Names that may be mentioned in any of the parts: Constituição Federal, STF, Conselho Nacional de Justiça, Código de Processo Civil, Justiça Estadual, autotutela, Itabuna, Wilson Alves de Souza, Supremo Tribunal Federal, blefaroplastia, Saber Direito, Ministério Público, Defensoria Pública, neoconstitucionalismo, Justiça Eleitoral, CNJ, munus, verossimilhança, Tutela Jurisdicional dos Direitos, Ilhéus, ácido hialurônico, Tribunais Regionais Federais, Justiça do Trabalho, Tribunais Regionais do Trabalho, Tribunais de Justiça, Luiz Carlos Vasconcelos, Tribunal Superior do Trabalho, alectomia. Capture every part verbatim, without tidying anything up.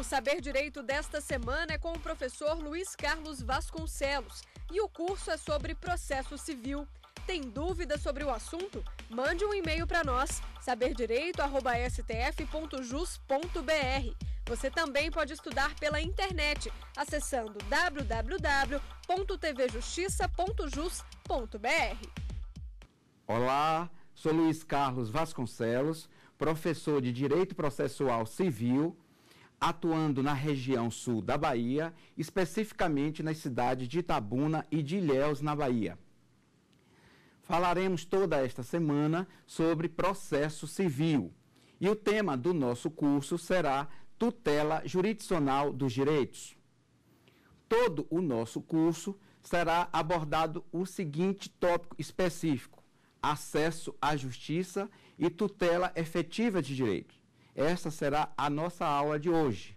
O Saber Direito desta semana é com o professor Luiz Carlos Vasconcelos e o curso é sobre processo civil. Tem dúvidas sobre o assunto? Mande um e-mail para nós, saber direito arroba s t f ponto jus ponto b r. Você também pode estudar pela internet, acessando w w w ponto t v justiça ponto jus ponto b r. Olá, sou Luiz Carlos Vasconcelos, professor de Direito Processual Civil, atuando na região sul da Bahia, especificamente nas cidades de Itabuna e de Ilhéus, na Bahia. Falaremos toda esta semana sobre processo civil e o tema do nosso curso será tutela jurisdicional dos direitos. Todo o nosso curso será abordado o seguinte tópico específico: acesso à justiça e tutela efetiva de direito. Esta será a nossa aula de hoje,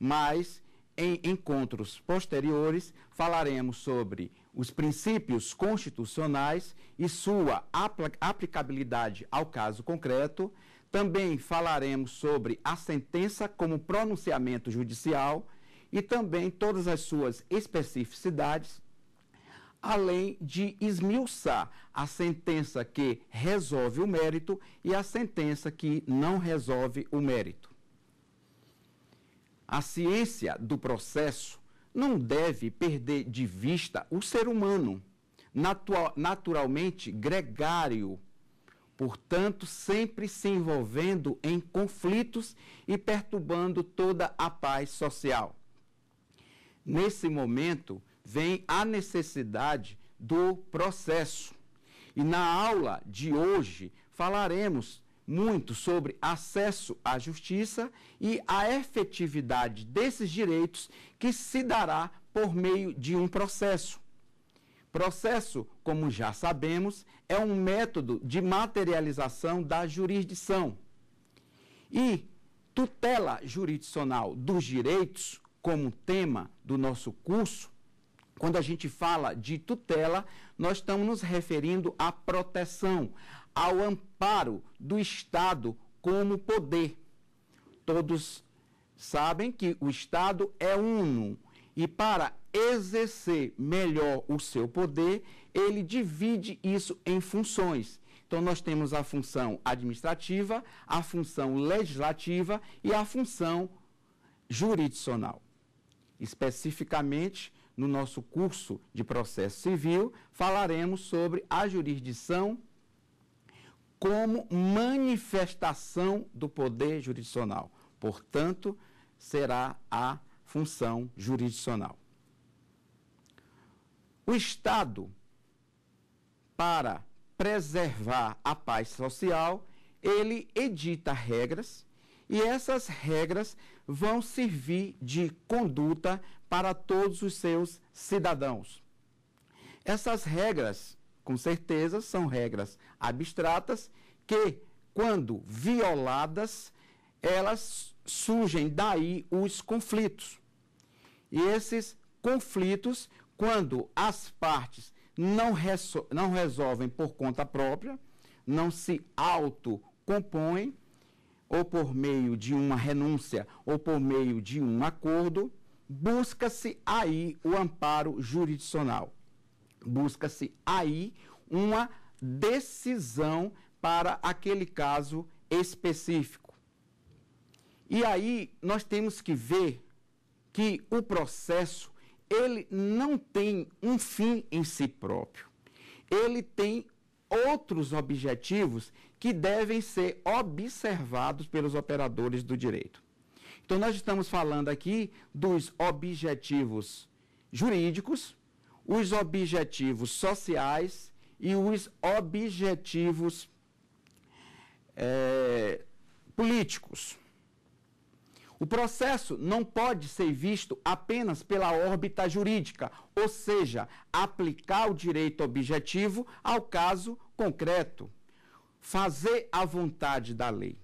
mas em encontros posteriores falaremos sobre os princípios constitucionais e sua apl- aplicabilidade ao caso concreto. Também falaremos sobre a sentença como pronunciamento judicial e também todas as suas especificidades, além de esmiuçar a sentença que resolve o mérito e a sentença que não resolve o mérito. A ciência do processo não deve perder de vista o ser humano, natu- naturalmente gregário, portanto, sempre se envolvendo em conflitos e perturbando toda a paz social. Nesse momento, vem a necessidade do processo. E na aula de hoje, falaremos muito sobre acesso à justiça e a efetividade desses direitos que se dará por meio de um processo. Processo, como já sabemos, é um método de materialização da jurisdição. E tutela jurisdicional dos direitos, como tema do nosso curso, quando a gente fala de tutela, nós estamos nos referindo à proteção, ao amparo do Estado como poder. Todos sabem que o Estado é uno e para exercer melhor o seu poder, ele divide isso em funções. Então, nós temos a função administrativa, a função legislativa e a função jurisdicional. Especificamente, no nosso curso de processo civil, falaremos sobre a jurisdição como manifestação do poder jurisdicional. Portanto, será a função jurisdicional. O Estado, para preservar a paz social, ele edita regras e essas regras vão servir de conduta para todos os seus cidadãos. Essas regras, com certeza, são regras abstratas que, quando violadas, elas surgem daí os conflitos. E esses conflitos, quando as partes não, resol- não resolvem por conta própria, não se autocompõem, ou por meio de uma renúncia, ou por meio de um acordo, busca-se aí o amparo jurisdicional. Busca-se aí uma decisão para aquele caso específico. E aí nós temos que ver que o processo ele não tem um fim em si próprio. Ele tem outros objetivos que devem ser observados pelos operadores do direito. Então, nós estamos falando aqui dos objetivos jurídicos, os objetivos sociais e os objetivos eh, políticos. O processo não pode ser visto apenas pela órbita jurídica, ou seja, aplicar o direito objetivo ao caso concreto, fazer a vontade da lei.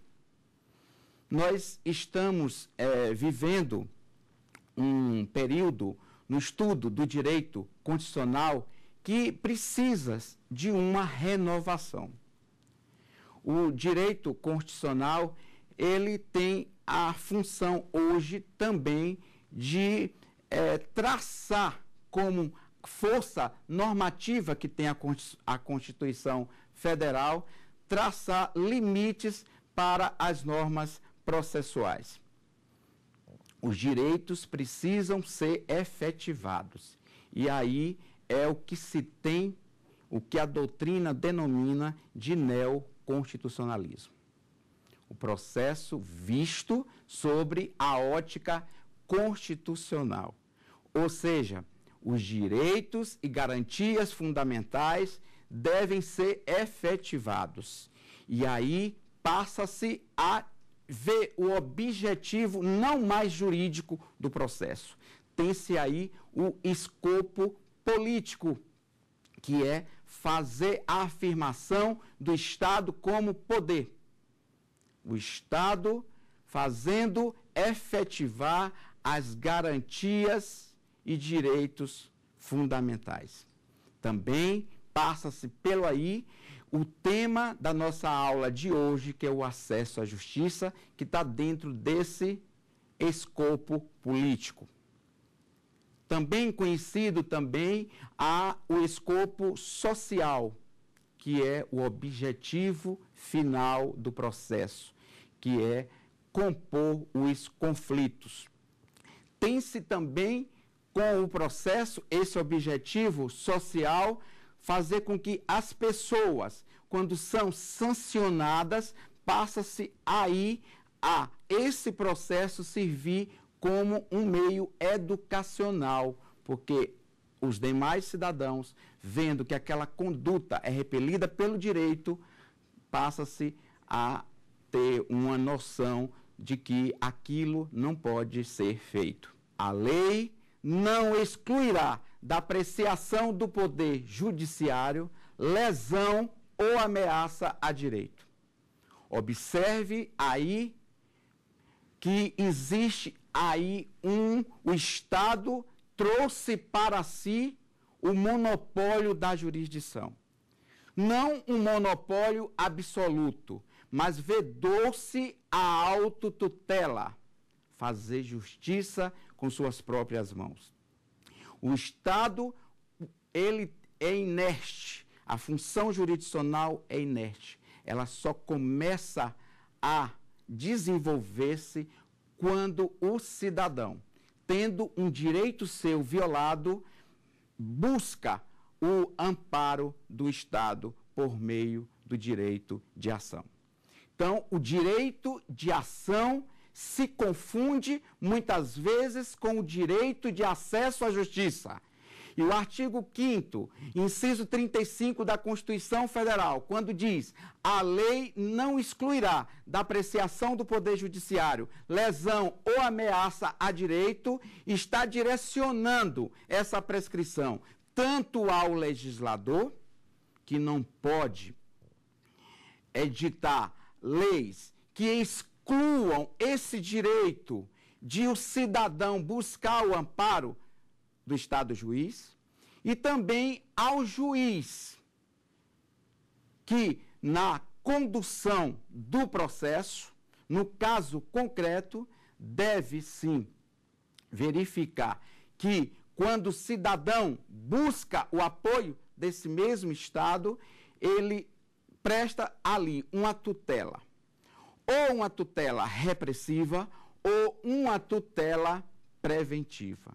Nós estamos é, vivendo um período no estudo do direito constitucional que precisa de uma renovação. O direito constitucional, ele tem a função hoje também de é, traçar como força normativa que tem a Constituição Federal, traçar limites para as normas processuais. Os direitos precisam ser efetivados. E aí é o que se tem, o que a doutrina denomina de neoconstitucionalismo. O processo visto sobre a ótica constitucional. Ou seja, os direitos e garantias fundamentais devem ser efetivados. E aí passa-se a ver o objetivo não mais jurídico do processo. Tem-se aí o escopo político, que é fazer a afirmação do Estado como poder. O Estado fazendo efetivar as garantias e direitos fundamentais. Também passa-se pelo aí o tema da nossa aula de hoje, que é o acesso à justiça, que está dentro desse escopo político. Também conhecido também há o escopo social, que é o objetivo final do processo, que é compor os conflitos. Tem-se também com o processo, esse objetivo social, fazer com que as pessoas, quando são sancionadas, passa-se aí a esse processo servir como um meio educacional, porque os demais cidadãos, vendo que aquela conduta é repelida pelo direito, passa-se a ter uma noção de que aquilo não pode ser feito. A lei não excluirá da apreciação do poder judiciário lesão ou ameaça a direito. Observe aí que existe aí um, o Estado trouxe para si o monopólio da jurisdição. Não um monopólio absoluto, mas vedou-se a autotutela, fazer justiça com suas próprias mãos. O Estado, ele é inerte, a função jurisdicional é inerte. Ela só começa a desenvolver-se quando o cidadão, tendo um direito seu violado, busca o amparo do Estado por meio do direito de ação. Então, o direito de ação se confunde muitas vezes com o direito de acesso à justiça. E o artigo quinto, inciso trinta e cinco da Constituição Federal, quando diz: a lei não excluirá da apreciação do Poder Judiciário lesão ou ameaça a direito, está direcionando essa prescrição tanto ao legislador, que não pode editar leis que excluam Incluam esse direito de o cidadão buscar o amparo do Estado juiz, e também ao juiz que, na condução do processo, no caso concreto, deve sim verificar que, quando o cidadão busca o apoio desse mesmo Estado, ele presta ali uma tutela. Ou uma tutela repressiva ou uma tutela preventiva.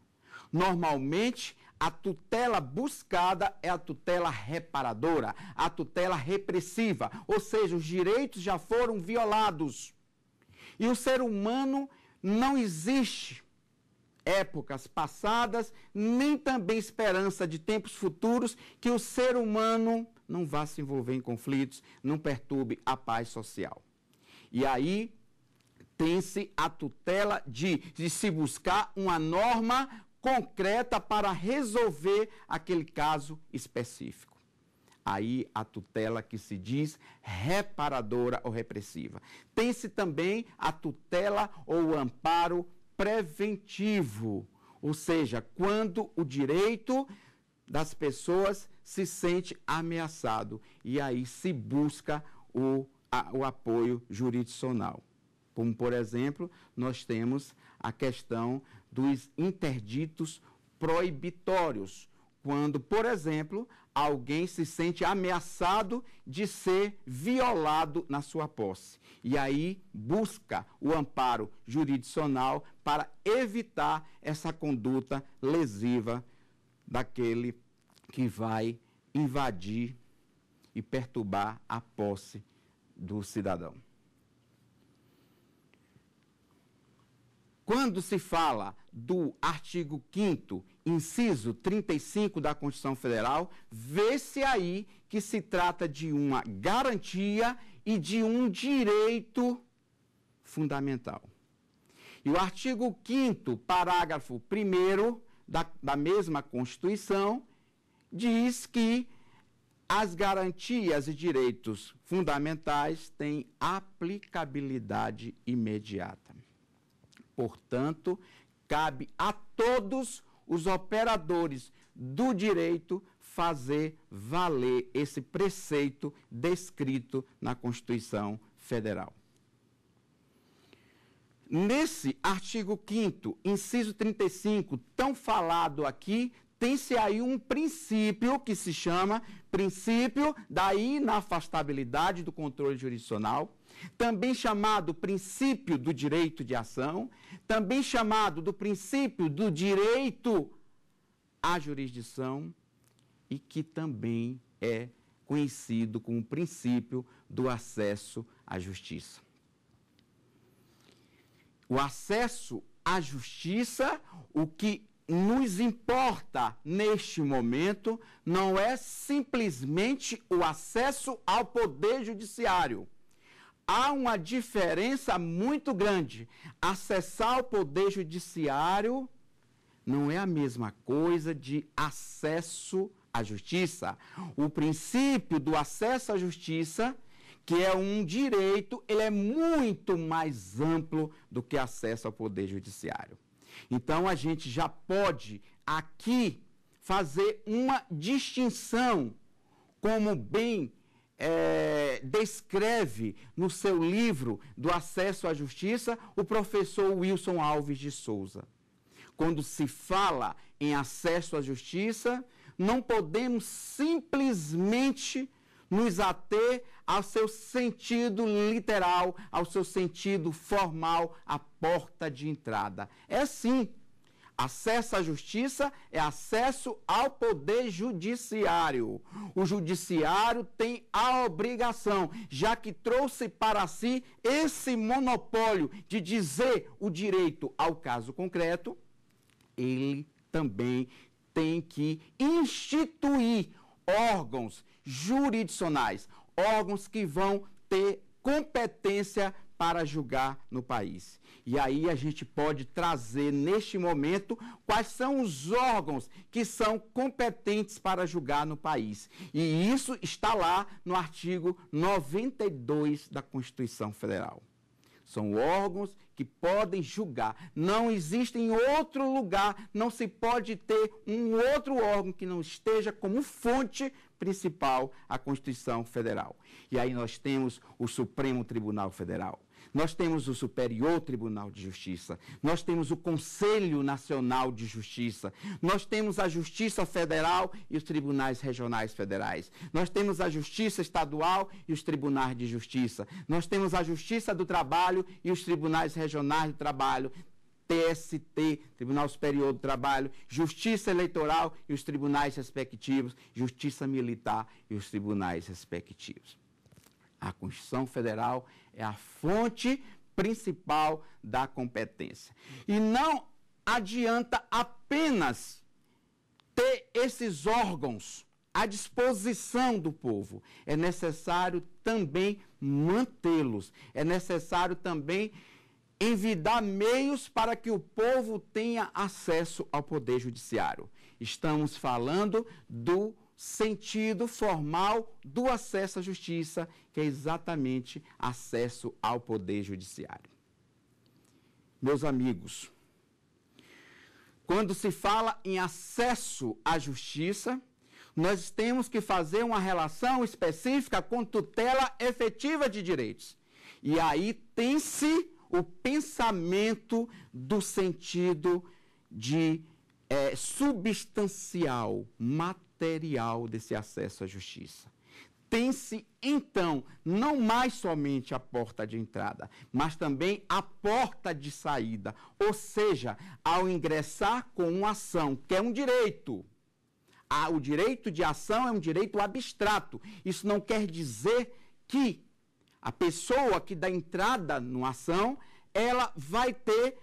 Normalmente, a tutela buscada é a tutela reparadora, a tutela repressiva, ou seja, os direitos já foram violados. E o ser humano não existe épocas passadas, nem também esperança de tempos futuros que o ser humano não vá se envolver em conflitos, não perturbe a paz social. E aí tem-se a tutela de, de se buscar uma norma concreta para resolver aquele caso específico. Aí a tutela que se diz reparadora ou repressiva. Tem-se também a tutela ou amparo preventivo, ou seja, quando o direito das pessoas se sente ameaçado e aí se busca o o apoio jurisdicional. Como, por exemplo, nós temos a questão dos interditos proibitórios, quando, por exemplo, alguém se sente ameaçado de ser violado na sua posse. E aí busca o amparo jurisdicional para evitar essa conduta lesiva daquele que vai invadir e perturbar a posse do cidadão. Quando se fala do artigo quinto, inciso trinta e cinco da Constituição Federal, vê-se aí que se trata de uma garantia e de um direito fundamental. E o artigo quinto, parágrafo primeiro da, da mesma Constituição, diz que as garantias e direitos fundamentais têm aplicabilidade imediata. Portanto, cabe a todos os operadores do direito fazer valer esse preceito descrito na Constituição Federal. Nesse artigo quinto, inciso trinta e cinco, tão falado aqui, tem-se aí um princípio que se chama princípio da inafastabilidade do controle jurisdicional, também chamado princípio do direito de ação, também chamado do princípio do direito à jurisdição e que também é conhecido como princípio do acesso à justiça. O acesso à justiça, o que nos importa neste momento, não é simplesmente o acesso ao poder judiciário. Há uma diferença muito grande. Acessar o poder judiciário não é a mesma coisa de acesso à justiça. O princípio do acesso à justiça, que é um direito, ele é muito mais amplo do que acesso ao poder judiciário. Então, a gente já pode aqui fazer uma distinção, como bem É, descreve no seu livro do Acesso à Justiça o professor Wilson Alves de Souza. Quando se fala em acesso à justiça, não podemos simplesmente nos ater ao seu sentido literal, ao seu sentido formal, à porta de entrada. É sim, acesso à justiça é acesso ao poder judiciário. O judiciário tem a obrigação, já que trouxe para si esse monopólio de dizer o direito ao caso concreto, ele também tem que instituir órgãos jurisdicionais, órgãos que vão ter competência para julgar no país. E aí a gente pode trazer neste momento quais são os órgãos que são competentes para julgar no país. E isso está lá no artigo noventa e dois da Constituição Federal. São órgãos que podem julgar. Não existe em outro lugar, não se pode ter um outro órgão que não esteja como fonte principal a Constituição Federal. E aí nós temos o Supremo Tribunal Federal, nós temos o Superior Tribunal de Justiça, nós temos o Conselho Nacional de Justiça, nós temos a Justiça Federal e os Tribunais Regionais Federais, nós temos a Justiça Estadual e os Tribunais de Justiça, nós temos a Justiça do Trabalho e os Tribunais Regionais do Trabalho, T S T, Tribunal Superior do Trabalho, Justiça Eleitoral e os tribunais respectivos, Justiça Militar e os tribunais respectivos. A Constituição Federal é a fonte principal da competência. E não adianta apenas ter esses órgãos à disposição do povo. É necessário também mantê-los, é necessário também envidar meios para que o povo tenha acesso ao poder judiciário. Estamos falando do sentido formal do acesso à justiça, que é exatamente acesso ao poder judiciário. Meus amigos, quando se fala em acesso à justiça, nós temos que fazer uma relação específica com tutela efetiva de direitos. E aí tem-se o pensamento do sentido de é, substancial, material desse acesso à justiça. Tem-se, então, não mais somente a porta de entrada, mas também a porta de saída. Ou seja, ao ingressar com uma ação, que é um direito. Ah, o direito de ação é um direito abstrato. Isso não quer dizer que a pessoa que dá entrada numa ação, ela vai ter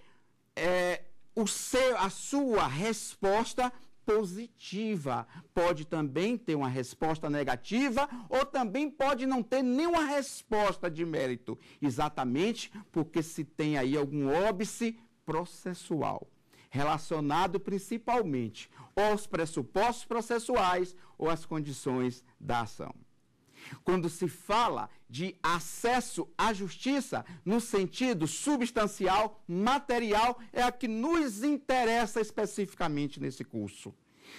é, o seu, a sua resposta positiva, pode também ter uma resposta negativa ou também pode não ter nenhuma resposta de mérito, exatamente porque se tem aí algum óbice processual, relacionado principalmente aos pressupostos processuais ou às condições da ação. Quando se fala de acesso à justiça, no sentido substancial, material, é a que nos interessa especificamente nesse curso.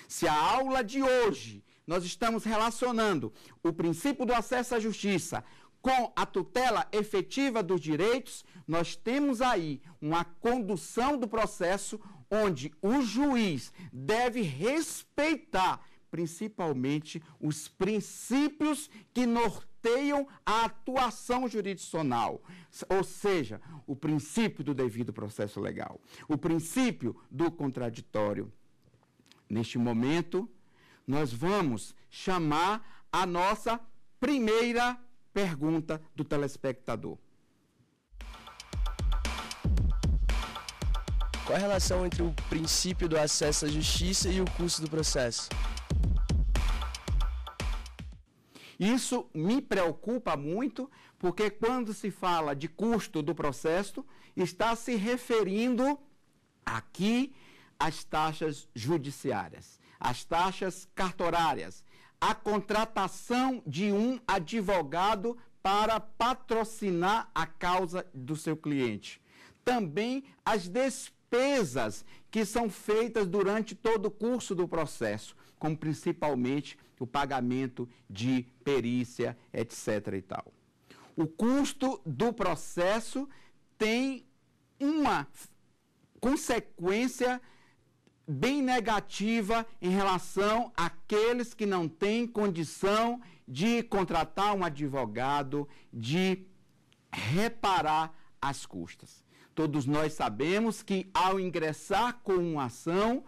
Se a aula de hoje nós estamos relacionando o princípio do acesso à justiça com a tutela efetiva dos direitos, nós temos aí uma condução do processo onde o juiz deve respeitar principalmente os princípios que norteiam a atuação jurisdicional, ou seja, o princípio do devido processo legal, o princípio do contraditório. Neste momento, nós vamos chamar a nossa primeira pergunta do telespectador. Qual a relação entre o princípio do acesso à justiça e o curso do processo? Isso me preocupa muito, porque quando se fala de custo do processo, está se referindo aqui às taxas judiciárias, às taxas cartorárias, à contratação de um advogado para patrocinar a causa do seu cliente. Também às despesas que são feitas durante todo o curso do processo, como principalmente o pagamento de perícia, etcétera e tal. O custo do processo tem uma consequência bem negativa em relação àqueles que não têm condição de contratar um advogado, de reparar as custas. Todos nós sabemos que ao ingressar com uma ação,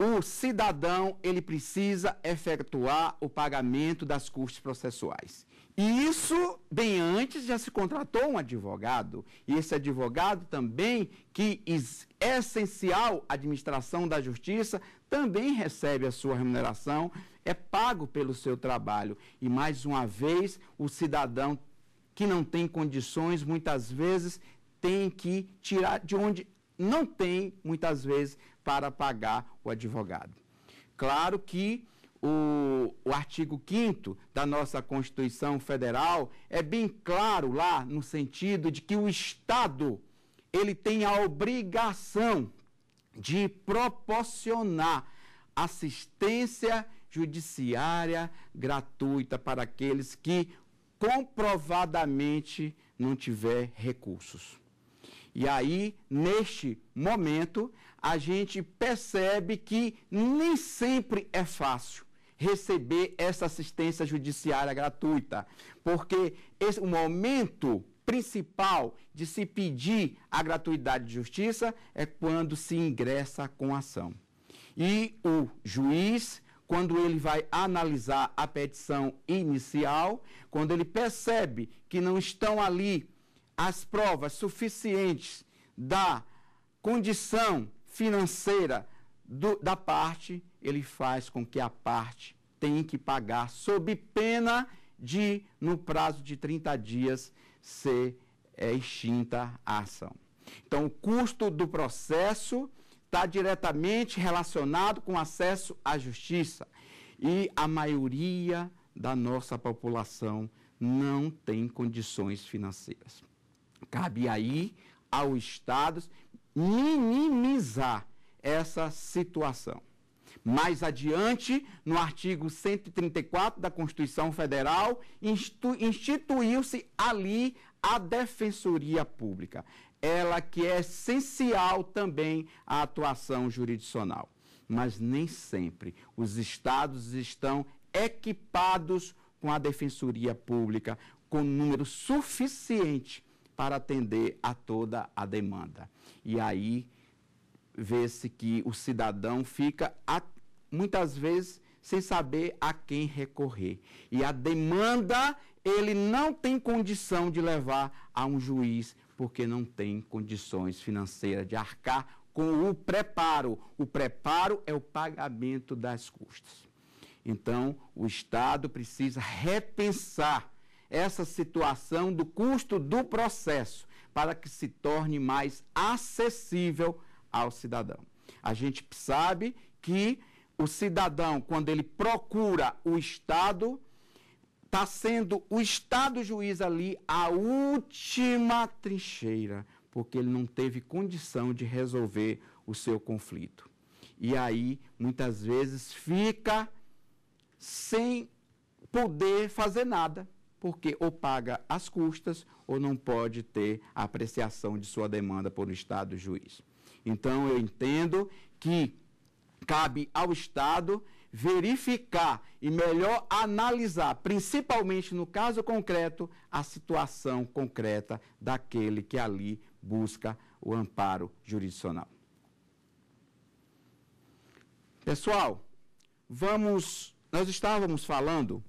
o cidadão, ele precisa efetuar o pagamento das custas processuais. E isso, bem antes, já se contratou um advogado. E esse advogado também, que é essencial à administração da justiça, também recebe a sua remuneração, é pago pelo seu trabalho. E, mais uma vez, o cidadão que não tem condições, muitas vezes, tem que tirar de onde não tem, muitas vezes, para pagar o advogado. Claro que o, o artigo quinto da nossa Constituição Federal é bem claro lá no sentido de que o Estado ele tem a obrigação de proporcionar assistência judiciária gratuita para aqueles que comprovadamente não tiver recursos. E aí, neste momento, a gente percebe que nem sempre é fácil receber essa assistência judiciária gratuita, porque esse, o momento principal de se pedir a gratuidade de justiça é quando se ingressa com a ação. E o juiz, quando ele vai analisar a petição inicial, quando ele percebe que não estão ali as provas suficientes da condição financeira do, da parte, ele faz com que a parte tenha que pagar sob pena de, no prazo de trinta dias, ser é, extinta a ação. Então, o custo do processo está diretamente relacionado com acesso à justiça. E a maioria da nossa população não tem condições financeiras. Cabe aí ao Estado minimizar essa situação. Mais adiante, no artigo cento e trinta e quatro da Constituição Federal, instituiu-se ali a Defensoria Pública, ela que é essencial também à atuação jurisdicional. Mas nem sempre os estados estão equipados com a Defensoria Pública, com número suficiente para atender a toda a demanda. E aí vê-se que o cidadão fica, muitas vezes, sem saber a quem recorrer. E a demanda ele não tem condição de levar a um juiz, porque não tem condições financeiras de arcar com o preparo. O preparo é o pagamento das custas. Então, o Estado precisa repensar essa situação do custo do processo para que se torne mais acessível ao cidadão. A gente sabe que o cidadão, quando ele procura o Estado, está sendo o Estado juiz ali a última trincheira, porque ele não teve condição de resolver o seu conflito. E aí, muitas vezes, fica sem poder fazer nada, porque ou paga as custas ou não pode ter a apreciação de sua demanda por um Estado juiz. Então, eu entendo que cabe ao Estado verificar e melhor analisar, principalmente no caso concreto, a situação concreta daquele que ali busca o amparo jurisdicional. Pessoal, vamos, nós estávamos falando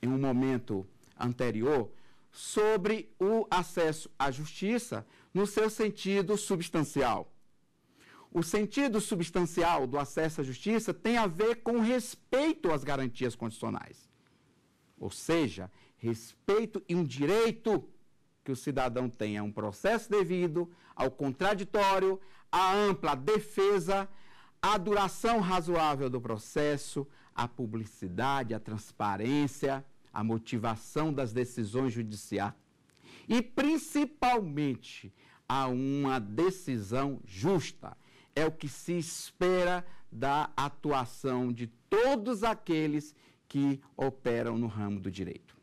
em um momento anterior sobre o acesso à justiça no seu sentido substancial. O sentido substancial do acesso à justiça tem a ver com respeito às garantias constitucionais. Ou seja, respeito e um direito que o cidadão tem a um processo devido, ao contraditório, à ampla defesa, à duração razoável do processo, à publicidade, à transparência, à motivação das decisões judiciais e, principalmente, a uma decisão justa. É o que se espera da atuação de todos aqueles que operam no ramo do direito.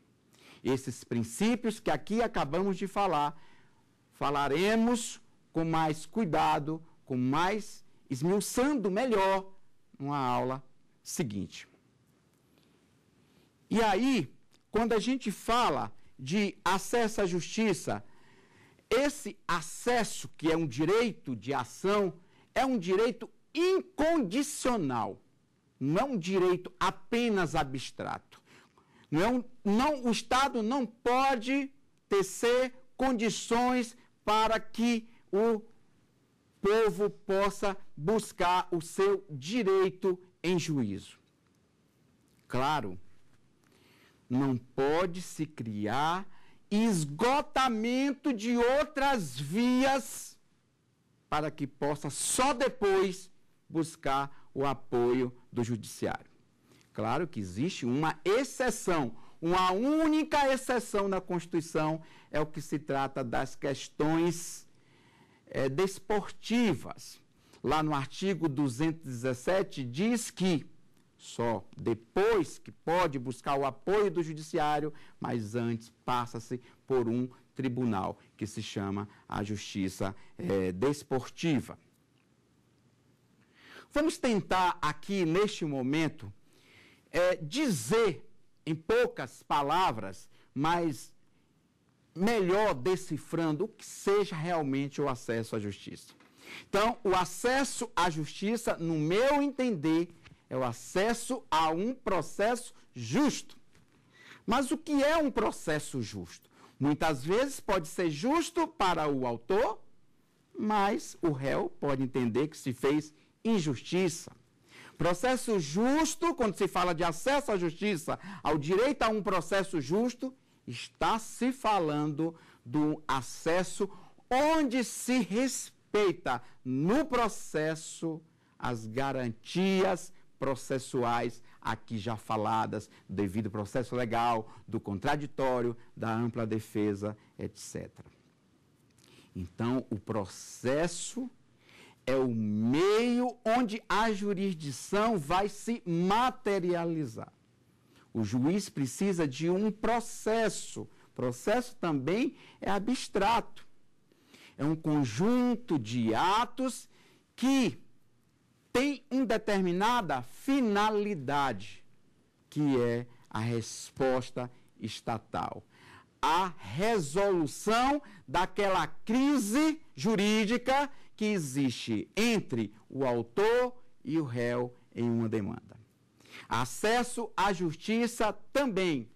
Esses princípios que aqui acabamos de falar, falaremos com mais cuidado, com mais esmiuçando melhor numa aula seguinte. E aí, quando a gente fala de acesso à justiça, esse acesso, que é um direito de ação, é um direito incondicional, não é um direito apenas abstrato. Não é um, não, o Estado não pode tecer condições para que o povo possa buscar o seu direito em juízo. Claro, não pode se criar esgotamento de outras vias para que possa só depois buscar o apoio do judiciário. Claro que existe uma exceção, uma única exceção na Constituição, é o que se trata das questões é, desportivas. Lá no artigo duzentos e dezessete diz que só depois que pode buscar o apoio do judiciário, mas antes passa-se por um tribunal, que se chama a Justiça eh, Desportiva. Vamos tentar aqui, neste momento, eh, dizer, em poucas palavras, mas melhor decifrando o que seja realmente o acesso à justiça. Então, o acesso à justiça, no meu entender, é o acesso a um processo justo. Mas o que é um processo justo? Muitas vezes pode ser justo para o autor, mas o réu pode entender que se fez injustiça. Processo justo, quando se fala de acesso à justiça, ao direito a um processo justo, está se falando do acesso onde se respeita no processo as garantias processuais aqui já faladas, do devido processo legal, do contraditório, da ampla defesa, etcétera. Então, o processo é o meio onde a jurisdição vai se materializar. O juiz precisa de um processo Processo também é abstrato. É um conjunto de atos que tem uma determinada finalidade, que é a resposta estatal, a resolução daquela crise jurídica que existe entre o autor e o réu em uma demanda. Acesso à justiça também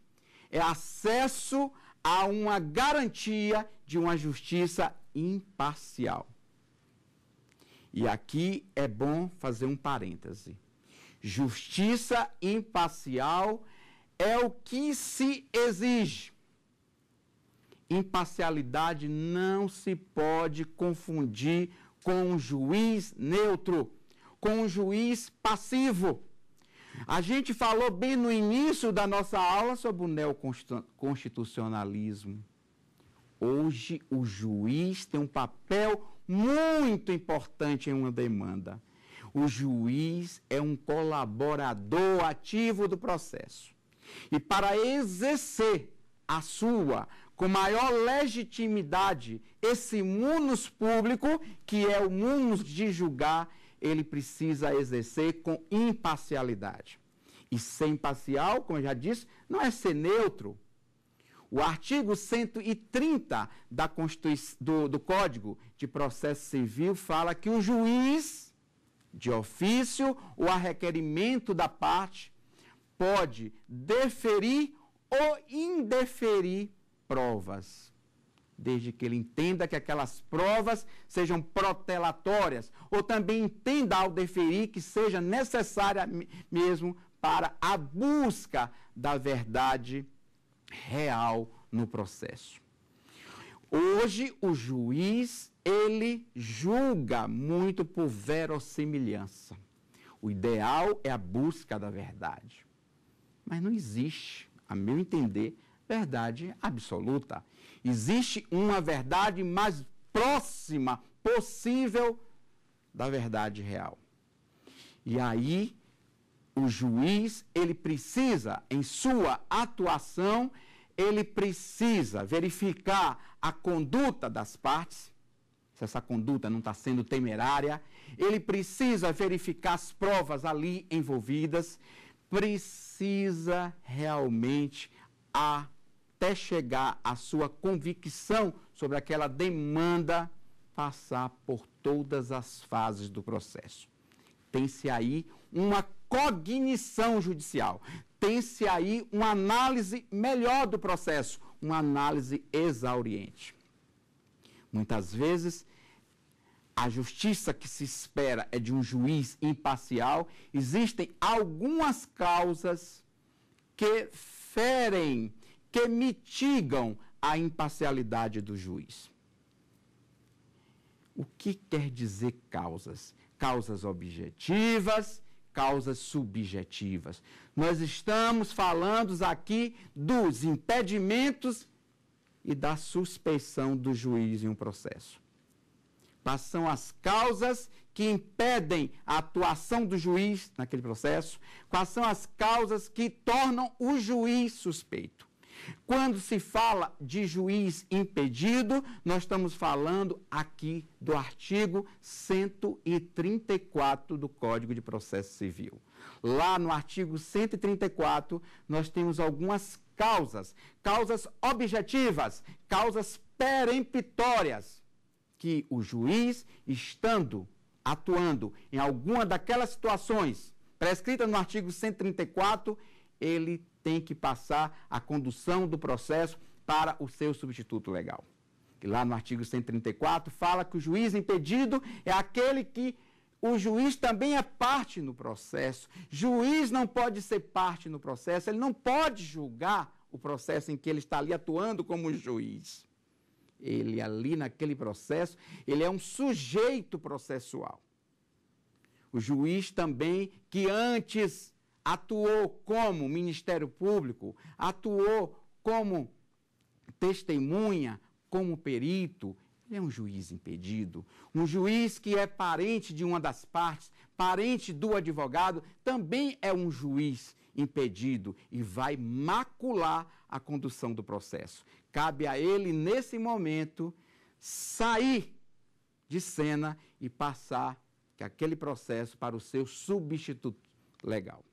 é acesso a uma garantia de uma justiça imparcial. E aqui é bom fazer um parêntese. Justiça imparcial é o que se exige. Imparcialidade não se pode confundir com um juiz neutro, com um juiz passivo. A gente falou bem no início da nossa aula sobre o neoconstitucionalismo. Hoje, o juiz tem um papel muito importante em uma demanda. O juiz é um colaborador ativo do processo. E para exercer a sua, com maior legitimidade, esse munus público, que é o munus de julgar, ele precisa exercer com imparcialidade. E ser imparcial, como eu já disse, não é ser neutro. O artigo cento e trinta da Constituição, do, do Código de Processo Civil fala que o juiz, de ofício ou a requerimento da parte, pode deferir ou indeferir provas, desde que ele entenda que aquelas provas sejam protelatórias, ou também entenda ao deferir que seja necessária mesmo para a busca da verdade real no processo. Hoje, o juiz, ele julga muito por verossimilhança. O ideal é a busca da verdade. Mas não existe, a meu entender, verdade absoluta. Existe uma verdade mais próxima possível da verdade real. E aí, o juiz, ele precisa, em sua atuação, ele precisa verificar a conduta das partes, se essa conduta não está sendo temerária, ele precisa verificar as provas ali envolvidas, precisa realmente a até chegar à sua convicção sobre aquela demanda, passar por todas as fases do processo. Tem-se aí uma cognição judicial, tem-se aí uma análise melhor do processo, uma análise exauriente. Muitas vezes, a justiça que se espera é de um juiz imparcial. Existem algumas causas que ferem, que mitigam a imparcialidade do juiz. O que quer dizer causas? Causas objetivas, causas subjetivas. Nós estamos falando aqui dos impedimentos e da suspeição do juiz em um processo. Quais são as causas que impedem a atuação do juiz naquele processo? Quais são as causas que tornam o juiz suspeito? Quando se fala de juiz impedido, nós estamos falando aqui do artigo cento e trinta e quatro do Código de Processo Civil. Lá no artigo cento e trinta e quatro, nós temos algumas causas, causas objetivas, causas peremptórias, que o juiz, estando, atuando em alguma daquelas situações prescritas no artigo cento e trinta e quatro, ele tem. tem que passar a condução do processo para o seu substituto legal. E lá no artigo cento e trinta e quatro fala que o juiz impedido é aquele que o juiz também é parte no processo. Juiz não pode ser parte no processo, ele não pode julgar o processo em que ele está ali atuando como juiz. Ele ali naquele processo, ele é um sujeito processual. O juiz também que antes atuou como Ministério Público, atuou como testemunha, como perito. Ele é um juiz impedido. Um juiz que é parente de uma das partes, parente do advogado, também é um juiz impedido e vai macular a condução do processo. Cabe a ele, nesse momento, sair de cena e passar aquele processo para o seu substituto legal.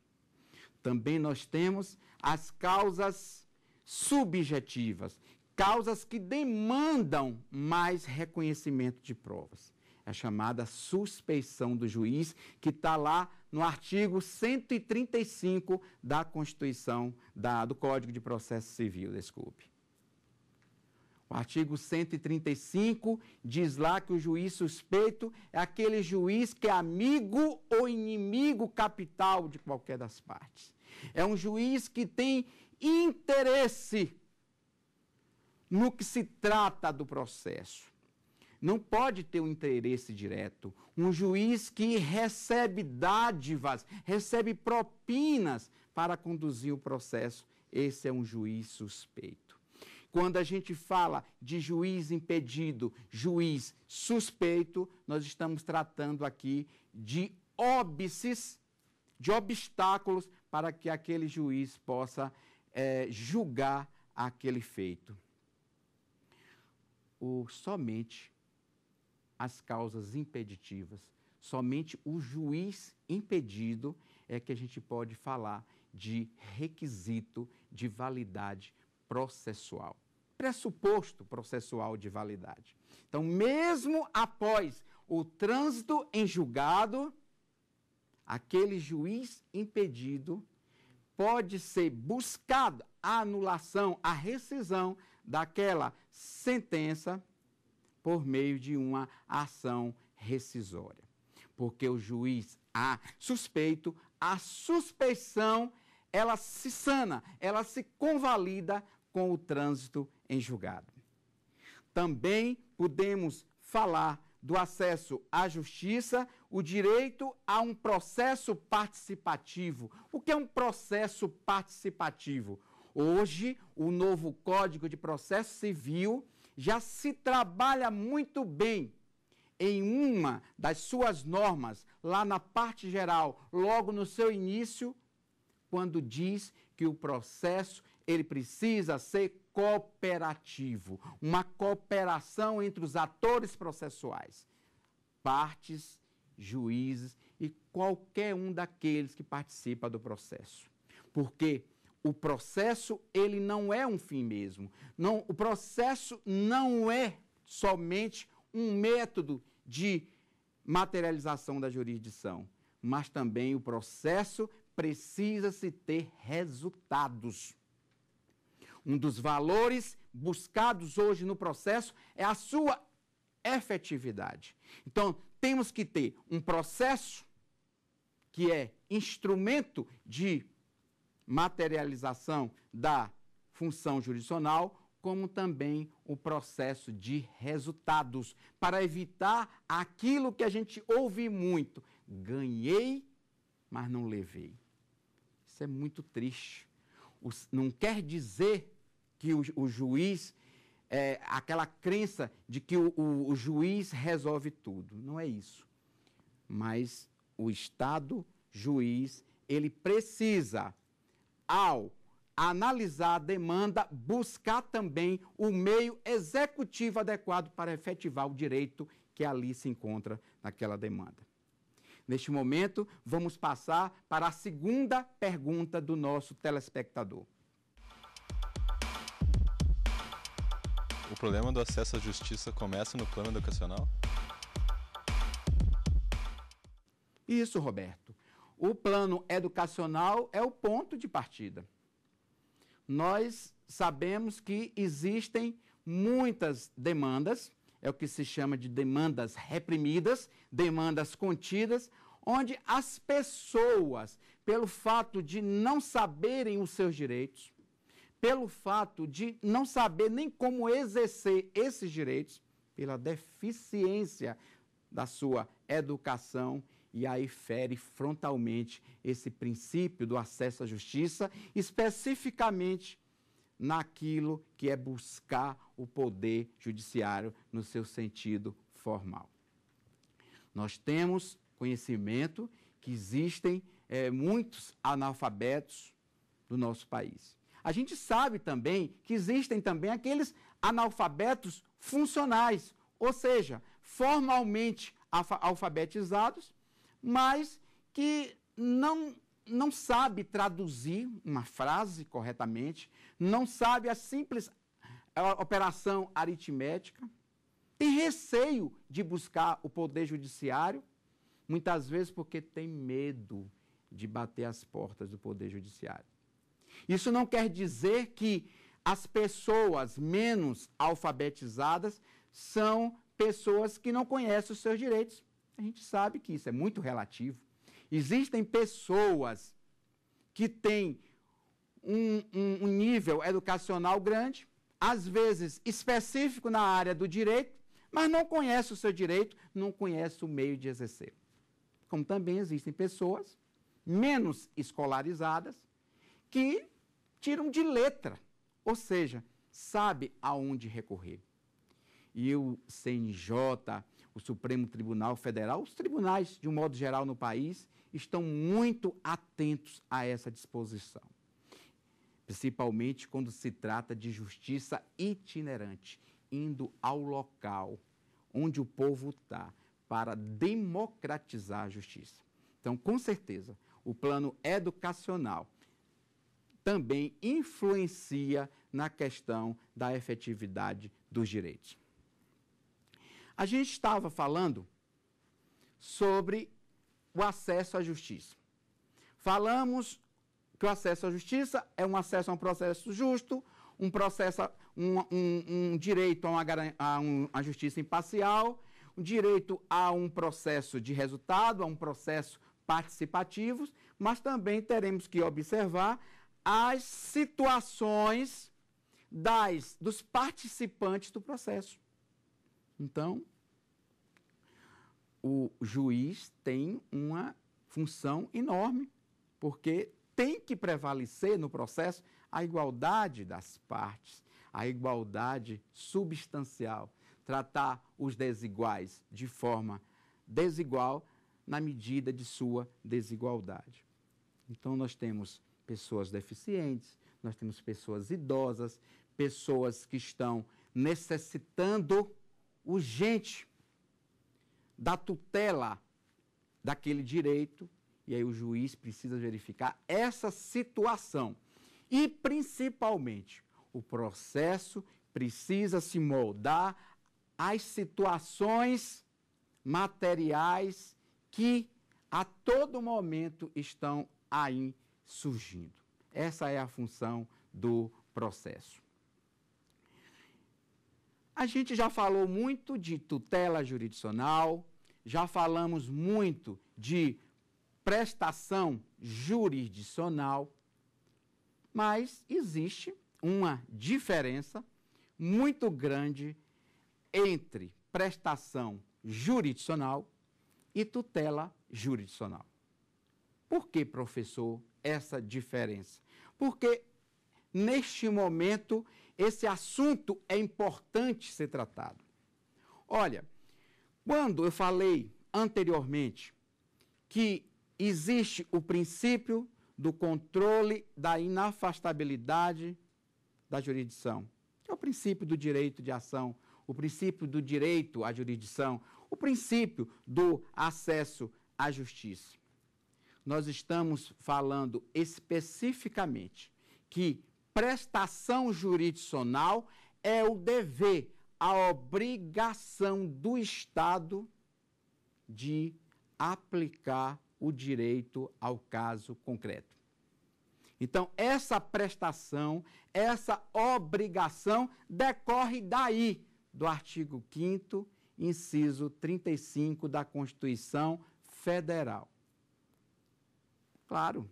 Também nós temos as causas subjetivas, causas que demandam mais reconhecimento de provas. É a chamada suspeição do juiz, que está lá no artigo cento e trinta e cinco da Constituição, da, do Código de Processo Civil, desculpe. O artigo cento e trinta e cinco diz lá que o juiz suspeito é aquele juiz que é amigo ou inimigo capital de qualquer das partes. É um juiz que tem interesse no que se trata do processo. Não pode ter um interesse direto. Um juiz que recebe dádivas, recebe propinas para conduzir o processo, esse é um juiz suspeito. Quando a gente fala de juiz impedido, juiz suspeito, nós estamos tratando aqui de óbices, de obstáculos para que aquele juiz possa eh, julgar aquele feito. Ou somente as causas impeditivas, somente o juiz impedido é que a gente pode falar de requisito de validade processual, pressuposto processual de validade. Então, mesmo após o trânsito em julgado, aquele juiz impedido pode ser buscado a anulação, a rescisão daquela sentença por meio de uma ação rescisória. Porque o juiz a suspeito, a suspeição, ela se sana, ela se convalida com o trânsito em julgado. Também podemos falar do acesso à justiça, o direito a um processo participativo. O que é um processo participativo? Hoje, o novo Código de Processo Civil já se trabalha muito bem em uma das suas normas, lá na parte geral, logo no seu início, quando diz que o processo ele precisa ser cooperativo, uma cooperação entre os atores processuais, partes, juízes e qualquer um daqueles que participa do processo. Porque o processo, ele não é um fim mesmo. Não, o processo não é somente um método de materialização da jurisdição, mas também o processo precisa-se ter resultados. Um dos valores buscados hoje no processo é a sua efetividade. Então, temos que ter um processo que é instrumento de materialização da função jurisdicional, como também o processo de resultados, para evitar aquilo que a gente ouve muito. Ganhei, mas não levei. Isso é muito triste. Não quer dizer que o, o juiz, é, aquela crença de que o, o, o juiz resolve tudo, não é isso. Mas o Estado, juiz, ele precisa, ao analisar a demanda, buscar também o meio executivo adequado para efetivar o direito que ali se encontra naquela demanda. Neste momento, vamos passar para a segunda pergunta do nosso telespectador. O problema do acesso à justiça começa no plano educacional? Isso, Roberto. O plano educacional é o ponto de partida. Nós sabemos que existem muitas demandas, é o que se chama de demandas reprimidas, demandas contidas, onde as pessoas, pelo fato de não saberem os seus direitos, pelo fato de não saber nem como exercer esses direitos, pela deficiência da sua educação, e aí fere frontalmente esse princípio do acesso à justiça, especificamente naquilo que é buscar o poder judiciário no seu sentido formal. Nós temos conhecimento que existem é, muitos analfabetos do nosso país. A gente sabe também que existem também aqueles analfabetos funcionais, ou seja, formalmente alfabetizados, mas que não, não sabe traduzir uma frase corretamente, não sabe a simples operação aritmética, tem receio de buscar o poder judiciário, muitas vezes porque tem medo de bater as portas do poder judiciário. Isso não quer dizer que as pessoas menos alfabetizadas são pessoas que não conhecem os seus direitos. A gente sabe que isso é muito relativo. Existem pessoas que têm um, um, um nível educacional grande, às vezes específico na área do direito, mas não conhecem o seu direito, não conhecem o meio de exercer. Como também existem pessoas menos escolarizadas que tiram de letra, ou seja, sabe aonde recorrer. E o C N J, o Supremo Tribunal Federal, os tribunais, de um modo geral, no país, estão muito atentos a essa disposição, principalmente quando se trata de justiça itinerante, indo ao local onde o povo está, para democratizar a justiça. Então, com certeza, o plano educacional também influencia na questão da efetividade dos direitos. A gente estava falando sobre o acesso à justiça. Falamos que o acesso à justiça é um acesso a um processo justo, um, processo, um, um, um direito a uma, a uma justiça imparcial, um direito a um processo de resultado, a um processo participativo, mas também teremos que observar as situações das, dos participantes do processo. Então, o juiz tem uma função enorme, porque tem que prevalecer no processo a igualdade das partes, a igualdade substancial, tratar os desiguais de forma desigual na medida de sua desigualdade. Então, nós temos pessoas deficientes, nós temos pessoas idosas, pessoas que estão necessitando urgente da tutela daquele direito, e aí o juiz precisa verificar essa situação. E, principalmente, o processo precisa se moldar às situações materiais que a todo momento estão aí surgindo. Essa é a função do processo. A gente já falou muito de tutela jurisdicional, já falamos muito de prestação jurisdicional, mas existe uma diferença muito grande entre prestação jurisdicional e tutela jurisdicional. Por que, professor, essa diferença? Porque, neste momento, esse assunto é importante ser tratado. Olha, quando eu falei anteriormente que existe o princípio do controle da inafastabilidade da jurisdição, que é o princípio do direito de ação, o princípio do direito à jurisdição, o princípio do acesso à justiça. Nós estamos falando especificamente que prestação jurisdicional é o dever, a obrigação do Estado de aplicar o direito ao caso concreto. Então, essa prestação, essa obrigação decorre daí, do artigo quinto, inciso trinta e cinco da Constituição Federal. Claro,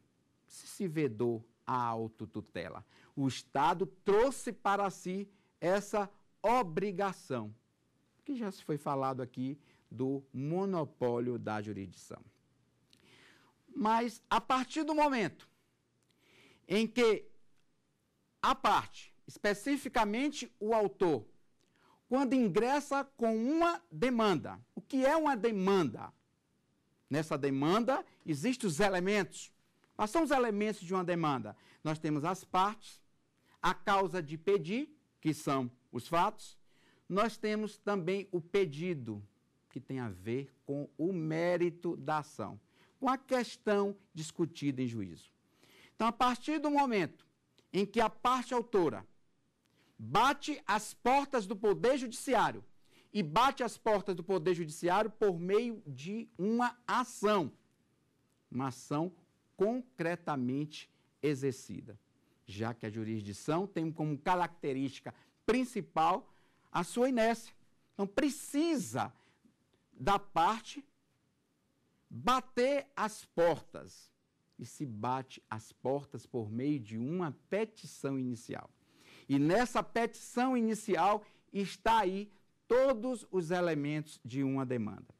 se se vedou a autotutela, o Estado trouxe para si essa obrigação, que já se foi falado aqui do monopólio da jurisdição. Mas, a partir do momento em que a parte, especificamente o autor, quando ingressa com uma demanda, o que é uma demanda? Nessa demanda existem os elementos. Quais são os elementos de uma demanda? Nós temos as partes, a causa de pedir, que são os fatos. Nós temos também o pedido, que tem a ver com o mérito da ação, com a questão discutida em juízo. Então, a partir do momento em que a parte autora bate as portas do Poder Judiciário e bate as portas do Poder Judiciário por meio de uma ação, uma ação concretamente exercida, já que a jurisdição tem como característica principal a sua inércia. Então, precisa da parte bater as portas, e se bate as portas por meio de uma petição inicial. E nessa petição inicial está aí todos os elementos de uma demanda.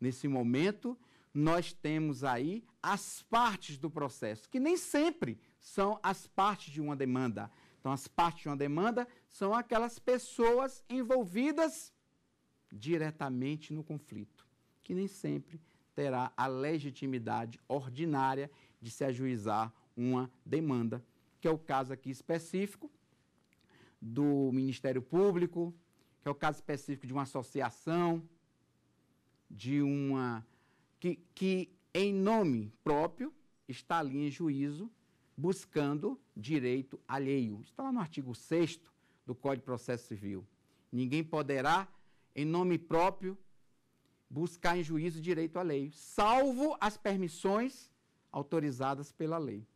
Nesse momento, nós temos aí as partes do processo, que nem sempre são as partes de uma demanda. Então, as partes de uma demanda são aquelas pessoas envolvidas diretamente no conflito, que nem sempre terá a legitimidade ordinária de se ajuizar uma demanda, que é o caso aqui específico do Ministério Público, que é o caso específico de uma associação, de uma que, que em nome próprio está ali em juízo buscando direito alheio. Está lá no artigo sexto do Código de Processo Civil. Ninguém poderá, em nome próprio, buscar em juízo direito alheio, salvo as permissões autorizadas pela lei.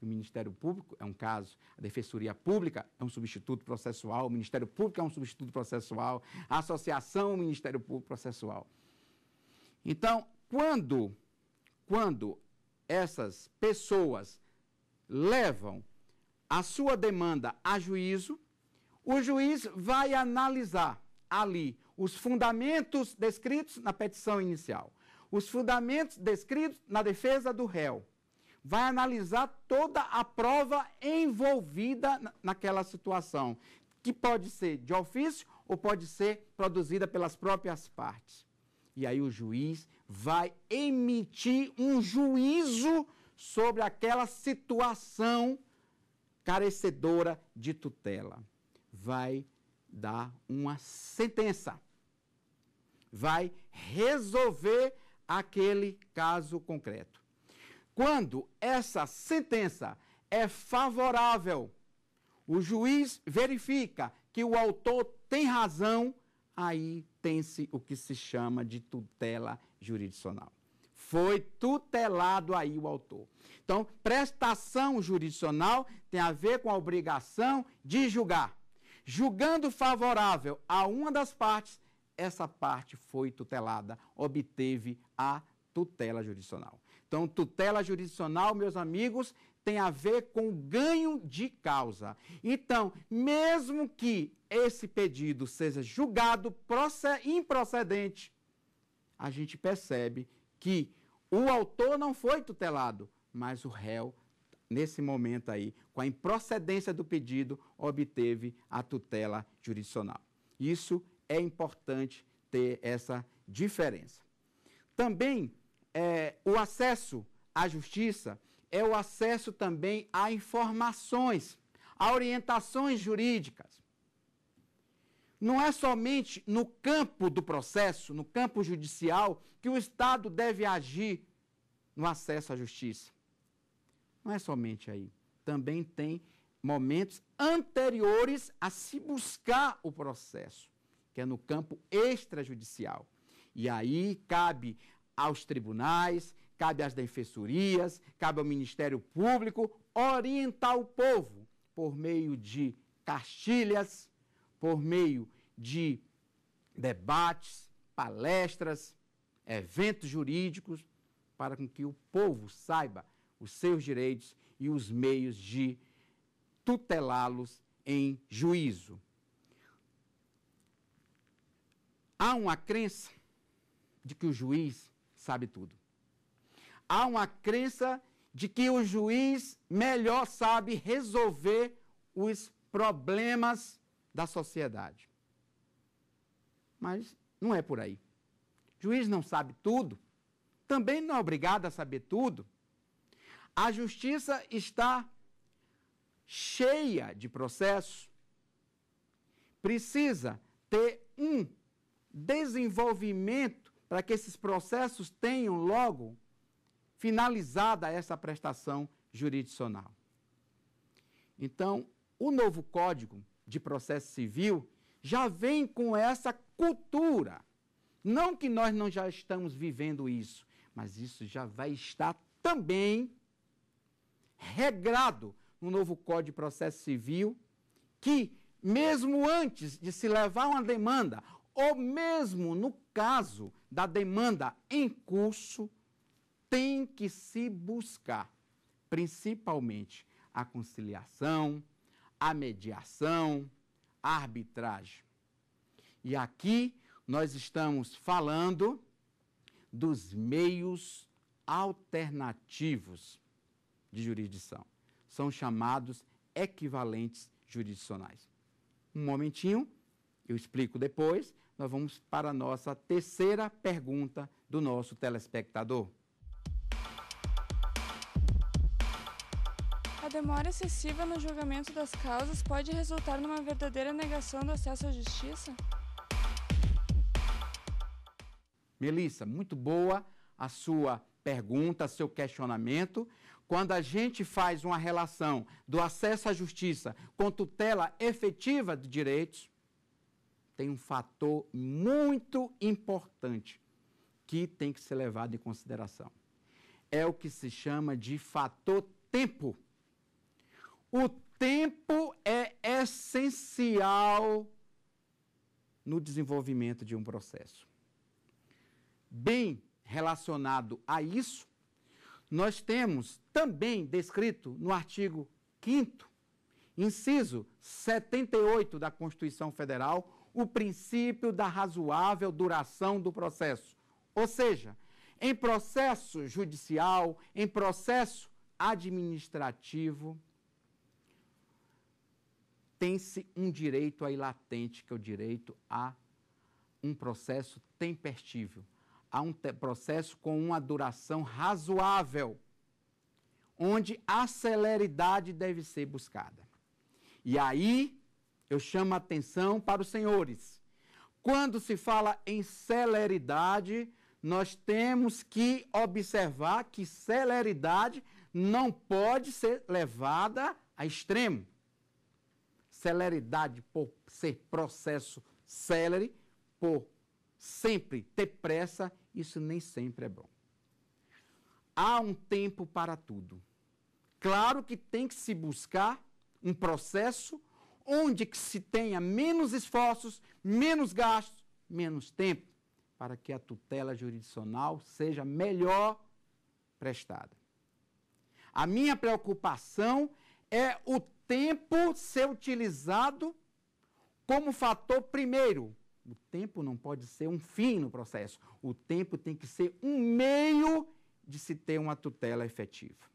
O Ministério Público é um caso, a Defensoria Pública é um substituto processual, o Ministério Público é um substituto processual, a associação é um Ministério Público processual. Então, quando, quando essas pessoas levam a sua demanda a juízo, o juiz vai analisar ali os fundamentos descritos na petição inicial, os fundamentos descritos na defesa do réu, vai analisar toda a prova envolvida naquela situação, que pode ser de ofício ou pode ser produzida pelas próprias partes. E aí o juiz vai emitir um juízo sobre aquela situação carecedora de tutela. Vai dar uma sentença. Vai resolver aquele caso concreto. Quando essa sentença é favorável, o juiz verifica que o autor tem razão, aí tem-se o que se chama de tutela jurisdicional. Foi tutelado aí o autor. Então, prestação jurisdicional tem a ver com a obrigação de julgar. Julgando favorável a uma das partes, essa parte foi tutelada, obteve a tutela jurisdicional. Então, tutela jurisdicional, meus amigos, tem a ver com ganho de causa. Então, mesmo que esse pedido seja julgado improcedente, a gente percebe que o autor não foi tutelado, mas o réu, nesse momento aí, com a improcedência do pedido, obteve a tutela jurisdicional. Isso é importante ter essa diferença. Também, É, o acesso à justiça é o acesso também a informações, a orientações jurídicas. Não é somente no campo do processo, no campo judicial, que o Estado deve agir no acesso à justiça. Não é somente aí. Também tem momentos anteriores a se buscar o processo, que é no campo extrajudicial. E aí cabe aos tribunais, cabe às defensorias, cabe ao Ministério Público orientar o povo por meio de cartilhas, por meio de debates, palestras, eventos jurídicos, para com que o povo saiba os seus direitos e os meios de tutelá-los em juízo. Há uma crença de que o juiz sabe tudo. Há uma crença de que o juiz melhor sabe resolver os problemas da sociedade. Mas não é por aí. O juiz não sabe tudo, também não é obrigada a saber tudo. A justiça está cheia de processos, precisa ter um desenvolvimento para que esses processos tenham logo finalizada essa prestação jurisdicional. Então, o novo Código de Processo Civil já vem com essa cultura. Não que nós não já estamos vivendo isso, mas isso já vai estar também regrado no novo Código de Processo Civil, que mesmo antes de se levar uma demanda, ou mesmo no caso da demanda em curso, tem que se buscar, principalmente, a conciliação, a mediação, a arbitragem. E aqui nós estamos falando dos meios alternativos de jurisdição. São chamados equivalentes jurisdicionais. Um momentinho, eu explico depois. Nós vamos para a nossa terceira pergunta do nosso telespectador. A demora excessiva no julgamento das causas pode resultar numa verdadeira negação do acesso à justiça? Melissa, muito boa a sua pergunta, seu questionamento. Quando a gente faz uma relação do acesso à justiça com tutela efetiva de direitos, tem um fator muito importante que tem que ser levado em consideração. É o que se chama de fator tempo. O tempo é essencial no desenvolvimento de um processo. Bem relacionado a isso, nós temos também descrito no artigo quinto, inciso setenta e oito da Constituição Federal, o princípio da razoável duração do processo. Ou seja, em processo judicial, em processo administrativo, tem-se um direito aí latente, que é o direito a um processo tempestível, a um te- processo com uma duração razoável, onde a celeridade deve ser buscada. E aí, eu chamo a atenção para os senhores. Quando se fala em celeridade, nós temos que observar que celeridade não pode ser levada a extremo. Celeridade por ser processo célere, por sempre ter pressa, isso nem sempre é bom. Há um tempo para tudo. Claro que tem que se buscar um processo onde que se tenha menos esforços, menos gastos, menos tempo, para que a tutela jurisdicional seja melhor prestada. A minha preocupação é o tempo ser utilizado como fator primeiro. O tempo não pode ser um fim no processo. O tempo tem que ser um meio de se ter uma tutela efetiva.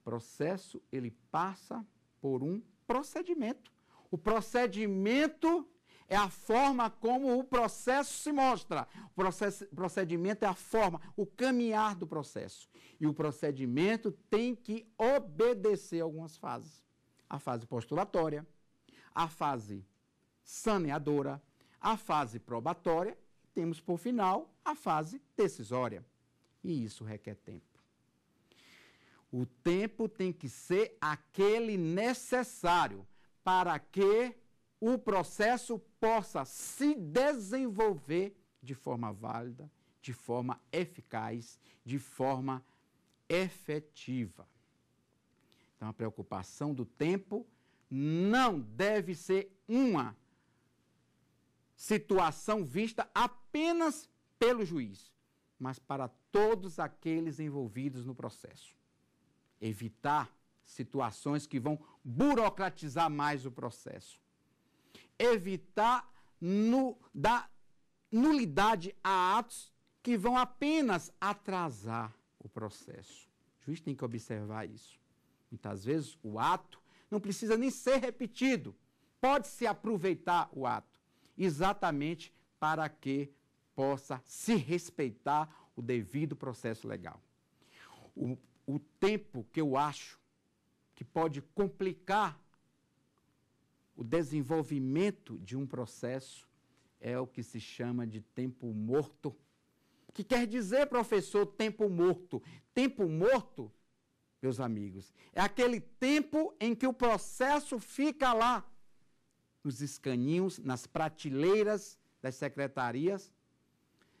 O processo, ele passa por um procedimento. O procedimento é a forma como o processo se mostra. O processo, procedimento é a forma, o caminhar do processo. E o procedimento tem que obedecer algumas fases. A fase postulatória, a fase saneadora, a fase probatória, e temos, por final, a fase decisória. E isso requer tempo. O tempo tem que ser aquele necessário para que o processo possa se desenvolver de forma válida, de forma eficaz, de forma efetiva. Então, a preocupação do tempo não deve ser uma situação vista apenas pelo juiz, mas para todos aqueles envolvidos no processo. Evitar situações que vão burocratizar mais o processo. Evitar nu, dar nulidade a atos que vão apenas atrasar o processo. O juiz tem que observar isso. Muitas vezes o ato não precisa nem ser repetido. Pode-se aproveitar o ato exatamente para que possa se respeitar o devido processo legal. O, o tempo que eu acho que pode complicar o desenvolvimento de um processo é o que se chama de tempo morto. O que quer dizer, professor, tempo morto? Tempo morto, meus amigos, é aquele tempo em que o processo fica lá, nos escaninhos, nas prateleiras das secretarias,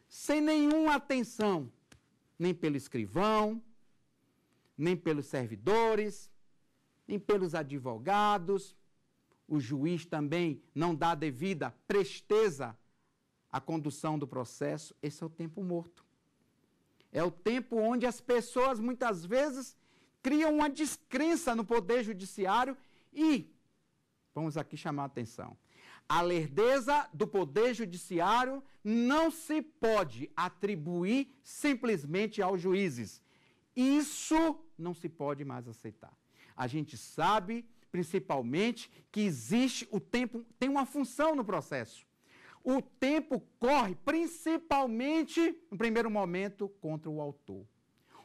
sem nenhuma atenção, nem pelo escrivão, nem pelos servidores, nem pelos advogados. O juiz também não dá devida presteza à condução do processo. Esse é o tempo morto. É o tempo onde as pessoas, muitas vezes, criam uma descrença no poder judiciário e, vamos aqui chamar a atenção, a lerdeza do poder judiciário não se pode atribuir simplesmente aos juízes. Isso não se pode mais aceitar. A gente sabe, principalmente, que existe o tempo, tem uma função no processo. O tempo corre, principalmente, no primeiro momento, contra o autor.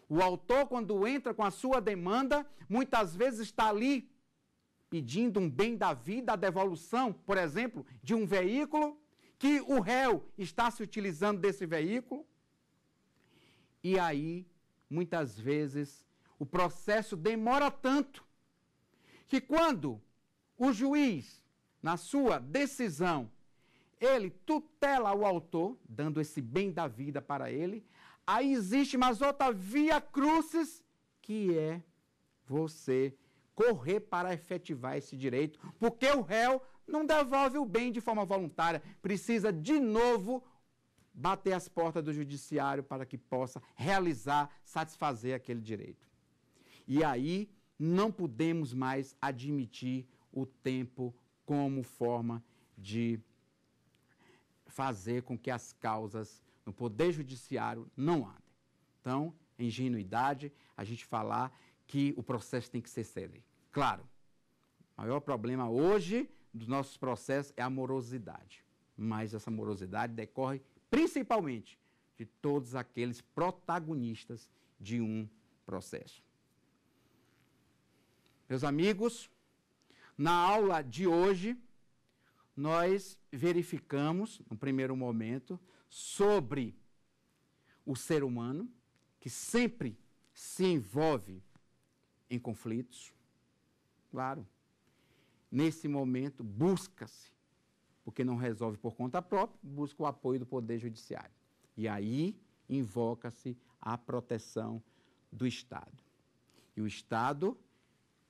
O autor, quando entra com a sua demanda, muitas vezes está ali pedindo um bem da vida, a devolução, por exemplo, de um veículo, que o réu está se utilizando desse veículo. E aí, muitas vezes, o processo demora tanto que quando o juiz, na sua decisão, ele tutela o autor, dando esse bem da vida para ele, aí existe mais outra via crucis, que é você correr para efetivar esse direito, porque o réu não devolve o bem de forma voluntária, precisa de novo bater as portas do judiciário para que possa realizar, satisfazer aquele direito. E aí não podemos mais admitir o tempo como forma de fazer com que as causas no poder judiciário não andem. Então, é ingenuidade a gente falar que o processo tem que ser célere. Claro, o maior problema hoje dos nossos processos é a morosidade, mas essa morosidade decorre principalmente de todos aqueles protagonistas de um processo. Meus amigos, na aula de hoje, nós verificamos, no primeiro momento, sobre o ser humano, que sempre se envolve em conflitos. Claro, nesse momento, busca-se, porque não resolve por conta própria, busca o apoio do Poder Judiciário. E aí invoca-se a proteção do Estado. E o Estado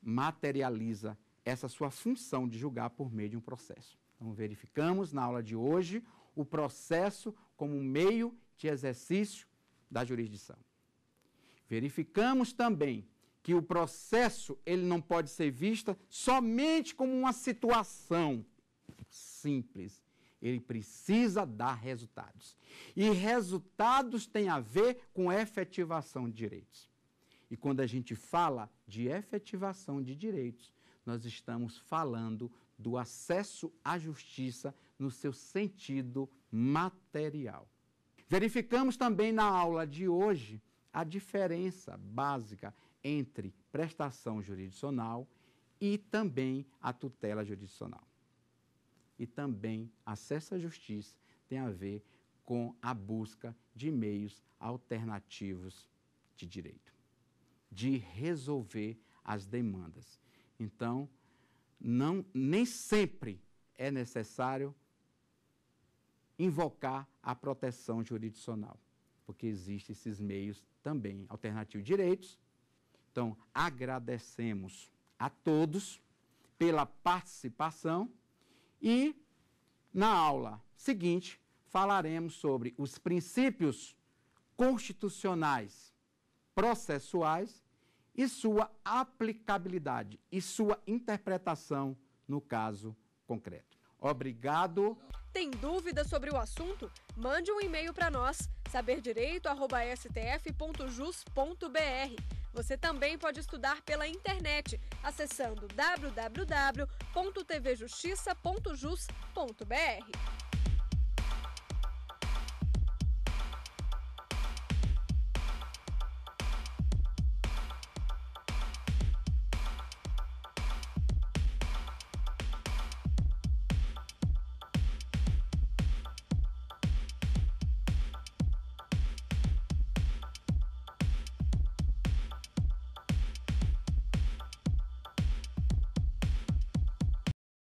materializa essa sua função de julgar por meio de um processo. Então, verificamos na aula de hoje o processo como meio de exercício da jurisdição. Verificamos também que o processo ele não pode ser visto somente como uma situação simples. Ele precisa dar resultados. E resultados têm a ver com efetivação de direitos. E quando a gente fala de efetivação de direitos, nós estamos falando do acesso à justiça no seu sentido material. Verificamos também na aula de hoje a diferença básica entre prestação jurisdicional e também a tutela jurisdicional. E também acesso à justiça tem a ver com a busca de meios alternativos de direito, de resolver as demandas. Então, não, nem sempre é necessário invocar a proteção jurisdicional, porque existem esses meios também alternativos de direitos. Então, agradecemos a todos pela participação e, na aula seguinte, falaremos sobre os princípios constitucionais processuais e sua aplicabilidade e sua interpretação no caso concreto. Obrigado. Tem dúvida sobre o assunto? Mande um e-mail para nós, saber direito arroba s t f ponto jus ponto b r. Você também pode estudar pela internet, acessando w w w ponto t v justiça ponto jus ponto b r.